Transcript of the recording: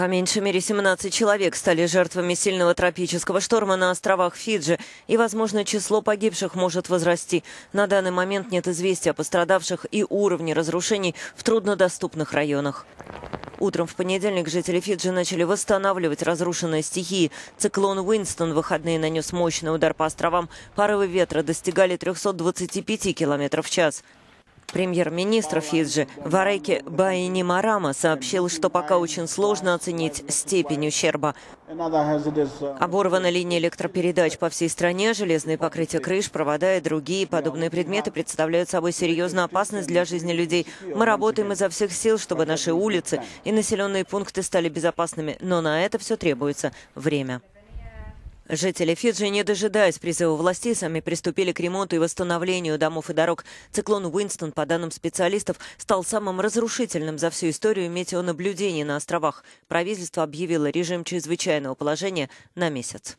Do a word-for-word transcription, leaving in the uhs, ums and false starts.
По меньшей мере семнадцать человек стали жертвами сильного тропического шторма на островах Фиджи, и, возможно, число погибших может возрасти. На данный момент нет известий о пострадавших и уровне разрушений в труднодоступных районах. Утром в понедельник жители Фиджи начали восстанавливать разрушенные стихии. Циклон Уинстон в выходные нанес мощный удар по островам. Порывы ветра достигали трёхсот двадцати пяти километров в час. Премьер-министр Фиджи Вореке Баинимарама сообщил, что пока очень сложно оценить степень ущерба. Оборвана линия электропередач по всей стране, железные покрытия крыш, провода и другие подобные предметы представляют собой серьезную опасность для жизни людей. Мы работаем изо всех сил, чтобы наши улицы и населенные пункты стали безопасными, но на это все требуется время. Жители Фиджи, не дожидаясь призыва властей, сами приступили к ремонту и восстановлению домов и дорог. Циклон Уинстон, по данным специалистов, стал самым разрушительным за всю историю метеонаблюдений на островах. Правительство объявило режим чрезвычайного положения на месяц.